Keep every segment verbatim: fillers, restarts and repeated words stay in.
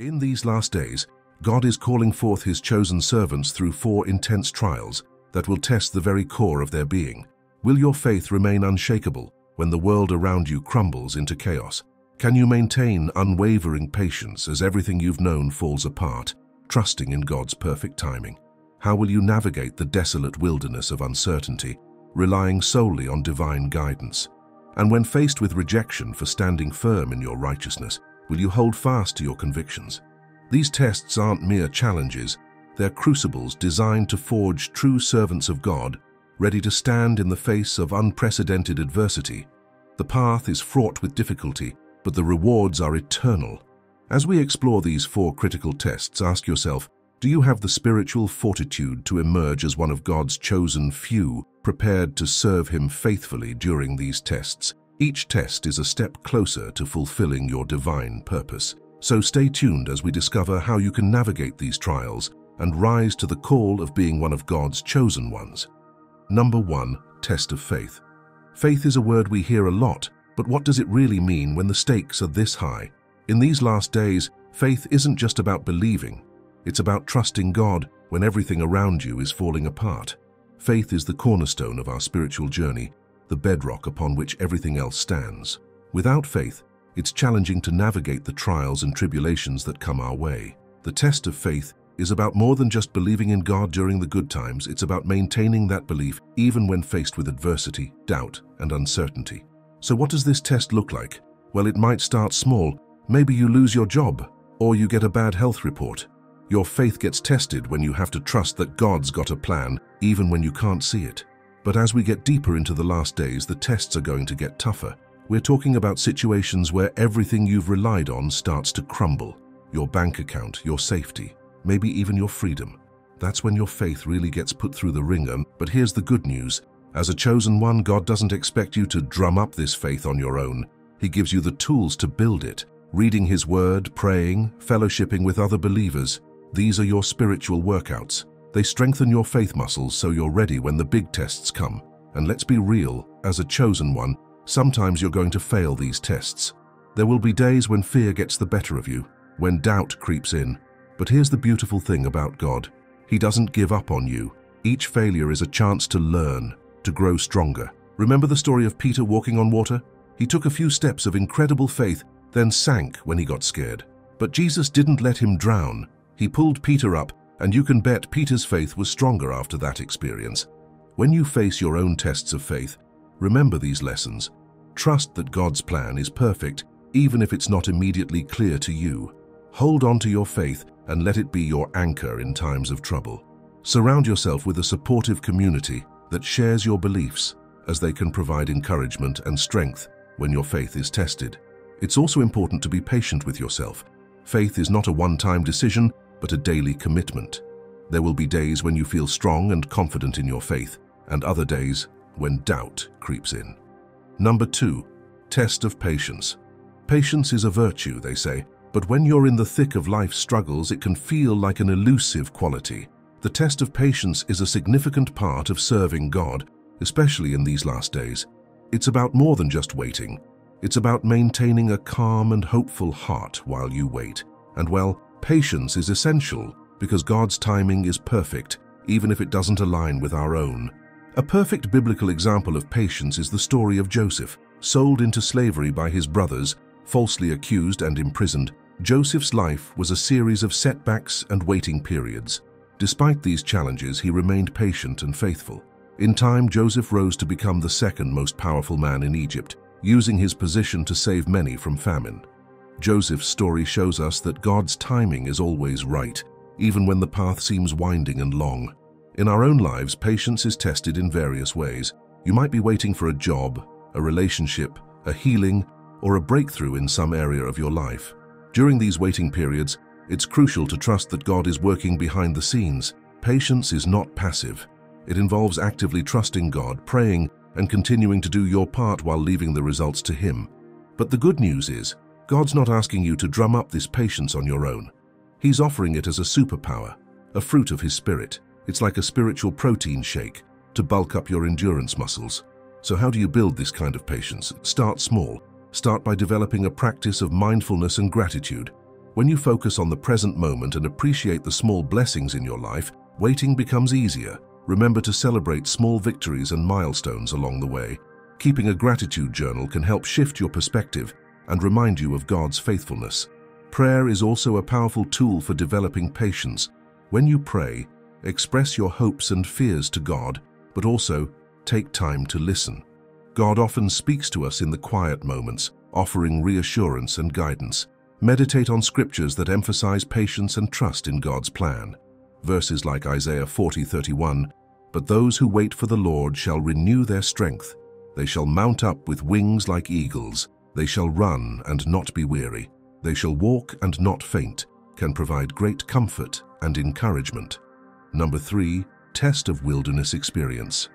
In these last days, God is calling forth his chosen servants through four intense trials that will test the very core of their being. Will your faith remain unshakable when the world around you crumbles into chaos? Can you maintain unwavering patience as everything you've known falls apart, trusting in God's perfect timing? How will you navigate the desolate wilderness of uncertainty, relying solely on divine guidance? And when faced with rejection for standing firm in your righteousness, will you hold fast to your convictions? These tests aren't mere challenges, they're crucibles designed to forge true servants of God, ready to stand in the face of unprecedented adversity. The path is fraught with difficulty, but the rewards are eternal. As we explore these four critical tests, ask yourself, do you have the spiritual fortitude to emerge as one of God's chosen few, prepared to serve him faithfully during these tests? Each test is a step closer to fulfilling your divine purpose. So stay tuned as we discover how you can navigate these trials and rise to the call of being one of God's chosen ones. Number one, test of faith. Faith is a word we hear a lot, but what does it really mean when the stakes are this high? In these last days, faith isn't just about believing. It's about trusting God when everything around you is falling apart. Faith is the cornerstone of our spiritual journey, the bedrock upon which everything else stands. Without faith, it's challenging to navigate the trials and tribulations that come our way. The test of faith is about more than just believing in God during the good times. It's about maintaining that belief even when faced with adversity, doubt, and uncertainty. So what does this test look like? Well, it might start small. Maybe you lose your job, or you get a bad health report. Your faith gets tested when you have to trust that God's got a plan, even when you can't see it. But as we get deeper into the last days, the tests are going to get tougher. We're talking about situations where everything you've relied on starts to crumble. Your bank account, your safety, maybe even your freedom. That's when your faith really gets put through the ringer. But here's the good news. As a chosen one, God doesn't expect you to drum up this faith on your own. He gives you the tools to build it. Reading his word, praying, fellowshipping with other believers. These are your spiritual workouts. They strengthen your faith muscles so you're ready when the big tests come. And let's be real, as a chosen one, sometimes you're going to fail these tests. There will be days when fear gets the better of you, when doubt creeps in. But here's the beautiful thing about God. He doesn't give up on you. Each failure is a chance to learn, to grow stronger. Remember the story of Peter walking on water? He took a few steps of incredible faith, then sank when he got scared. But Jesus didn't let him drown. He pulled Peter up, and you can bet Peter's faith was stronger after that experience. When you face your own tests of faith, remember these lessons. Trust that God's plan is perfect, even if it's not immediately clear to you. Hold on to your faith and let it be your anchor in times of trouble. Surround yourself with a supportive community that shares your beliefs, as they can provide encouragement and strength when your faith is tested. It's also important to be patient with yourself. Faith is not a one-time decision, but a daily commitment. There will be days when you feel strong and confident in your faith, and other days when doubt creeps in. Number two, test of patience. Patience is a virtue, they say, but when you're in the thick of life's struggles, it can feel like an elusive quality. The test of patience is a significant part of serving God, especially in these last days. It's about more than just waiting. It's about maintaining a calm and hopeful heart while you wait. And well, patience is essential because God's timing is perfect, even if it doesn't align with our own. A perfect biblical example of patience is the story of Joseph. Sold into slavery by his brothers, falsely accused and imprisoned, Joseph's life was a series of setbacks and waiting periods. Despite these challenges, he remained patient and faithful. In time, Joseph rose to become the second most powerful man in Egypt, using his position to save many from famine. Joseph's story shows us that God's timing is always right, even when the path seems winding and long. In our own lives, patience is tested in various ways. You might be waiting for a job, a relationship, a healing, or a breakthrough in some area of your life. During these waiting periods, it's crucial to trust that God is working behind the scenes. Patience is not passive. It involves actively trusting God, praying, and continuing to do your part while leaving the results to Him. But the good news is, God's not asking you to drum up this patience on your own. He's offering it as a superpower, a fruit of His Spirit. It's like a spiritual protein shake to bulk up your endurance muscles. So how do you build this kind of patience? Start small. Start by developing a practice of mindfulness and gratitude. When you focus on the present moment and appreciate the small blessings in your life, waiting becomes easier. Remember to celebrate small victories and milestones along the way. Keeping a gratitude journal can help shift your perspective and remind you of God's faithfulness. Prayer is also a powerful tool for developing patience. When you pray, express your hopes and fears to God, but also take time to listen. God often speaks to us in the quiet moments, offering reassurance and guidance. Meditate on scriptures that emphasize patience and trust in God's plan. Verses like Isaiah forty thirty-one, "But those who wait for the Lord shall renew their strength. They shall mount up with wings like eagles. They shall run and not be weary. They shall walk and not faint," can provide great comfort and encouragement. Number three, test of wilderness experience.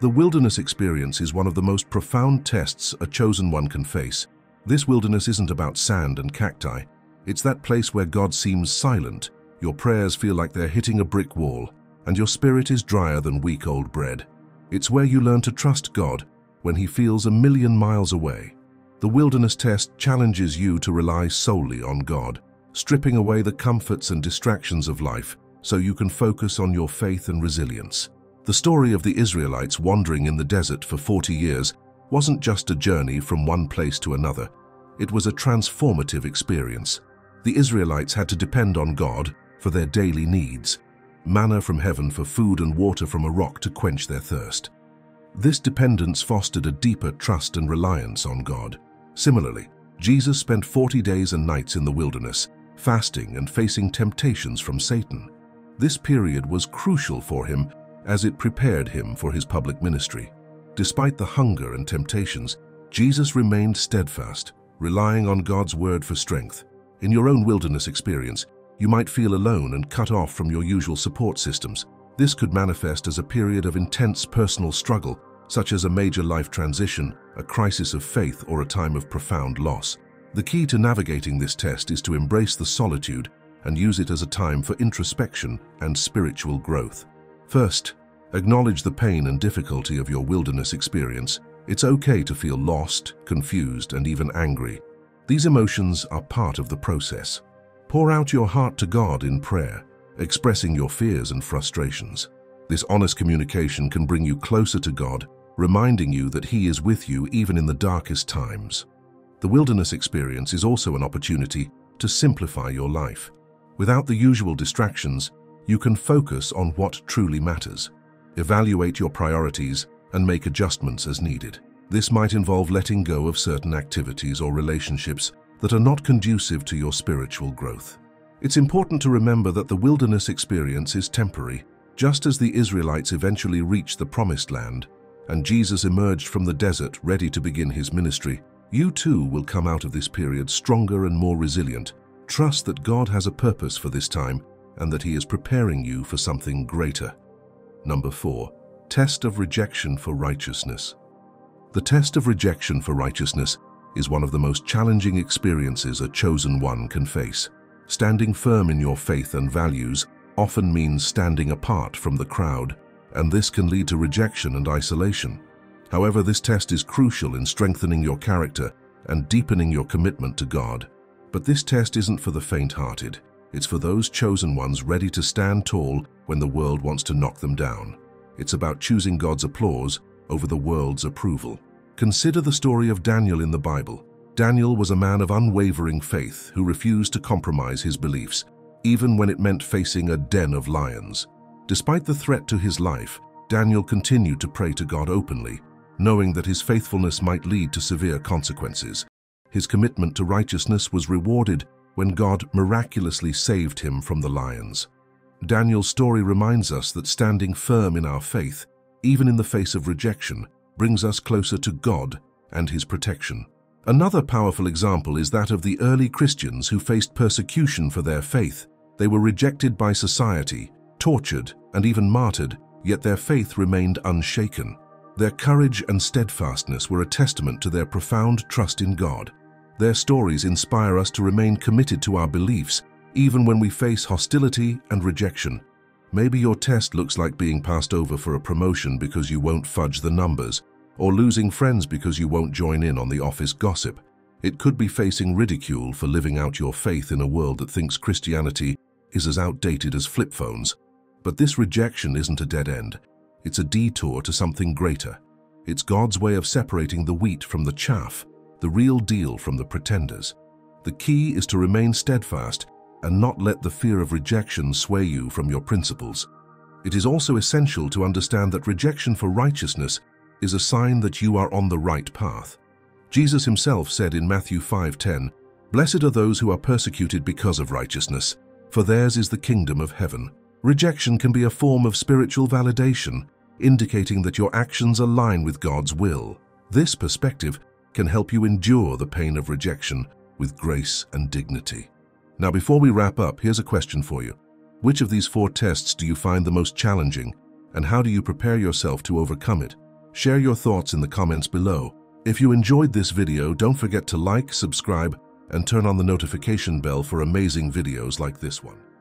The wilderness experience is one of the most profound tests a chosen one can face. This wilderness isn't about sand and cacti. It's that place where God seems silent, your prayers feel like they're hitting a brick wall, and your spirit is drier than weak old bread. It's where you learn to trust God when He feels a million miles away. The wilderness test challenges you to rely solely on God, stripping away the comforts and distractions of life so you can focus on your faith and resilience. The story of the Israelites wandering in the desert for forty years wasn't just a journey from one place to another. It was a transformative experience. The Israelites had to depend on God for their daily needs, manna from heaven for food and water from a rock to quench their thirst. This dependence fostered a deeper trust and reliance on God. Similarly, Jesus spent forty days and nights in the wilderness, fasting and facing temptations from Satan. This period was crucial for Him as it prepared Him for His public ministry. Despite the hunger and temptations, Jesus remained steadfast, relying on God's word for strength. In your own wilderness experience, you might feel alone and cut off from your usual support systems. This could manifest as a period of intense personal struggle, such as a major life transition, a crisis of faith, or a time of profound loss. The key to navigating this test is to embrace the solitude and use it as a time for introspection and spiritual growth. First, acknowledge the pain and difficulty of your wilderness experience. It's okay to feel lost, confused, and even angry. These emotions are part of the process. Pour out your heart to God in prayer, expressing your fears and frustrations. This honest communication can bring you closer to God, reminding you that He is with you even in the darkest times. The wilderness experience is also an opportunity to simplify your life. Without the usual distractions, you can focus on what truly matters. Evaluate your priorities and make adjustments as needed. This might involve letting go of certain activities or relationships that are not conducive to your spiritual growth. It's important to remember that the wilderness experience is temporary. Just as the Israelites eventually reached the Promised Land and Jesus emerged from the desert ready to begin His ministry, you too will come out of this period stronger and more resilient. Trust that God has a purpose for this time and that He is preparing you for something greater. Number four, test of rejection for righteousness. The test of rejection for righteousness is one of the most challenging experiences a chosen one can face. Standing firm in your faith and values often means standing apart from the crowd, and this can lead to rejection and isolation. However, this test is crucial in strengthening your character and deepening your commitment to God. But this test isn't for the faint-hearted. It's for those chosen ones ready to stand tall when the world wants to knock them down. It's about choosing God's applause over the world's approval. Consider the story of Daniel in the Bible. Daniel was a man of unwavering faith who refused to compromise his beliefs, even when it meant facing a den of lions. Despite the threat to his life, Daniel continued to pray to God openly, knowing that his faithfulness might lead to severe consequences. His commitment to righteousness was rewarded when God miraculously saved him from the lions. Daniel's story reminds us that standing firm in our faith, even in the face of rejection, brings us closer to God and His protection. Another powerful example is that of the early Christians who faced persecution for their faith. They were rejected by society, tortured, and even martyred, yet their faith remained unshaken. Their courage and steadfastness were a testament to their profound trust in God. Their stories inspire us to remain committed to our beliefs, even when we face hostility and rejection. Maybe your test looks like being passed over for a promotion because you won't fudge the numbers, or losing friends because you won't join in on the office gossip. It could be facing ridicule for living out your faith in a world that thinks Christianity is as outdated as flip phones. But this rejection isn't a dead end. It's a detour to something greater. It's God's way of separating the wheat from the chaff, the real deal from the pretenders. The key is to remain steadfast and not let the fear of rejection sway you from your principles. It is also essential to understand that rejection for righteousness is a sign that you are on the right path. Jesus himself said in Matthew five ten, "Blessed are those who are persecuted because of righteousness, for theirs is the kingdom of heaven." Rejection can be a form of spiritual validation, indicating that your actions align with God's will. This perspective can help you endure the pain of rejection with grace and dignity. Now, before we wrap up, here's a question for you. Which of these four tests do you find the most challenging, and how do you prepare yourself to overcome it? Share your thoughts in the comments below. If you enjoyed this video, don't forget to like, subscribe, and turn on the notification bell for amazing videos like this one.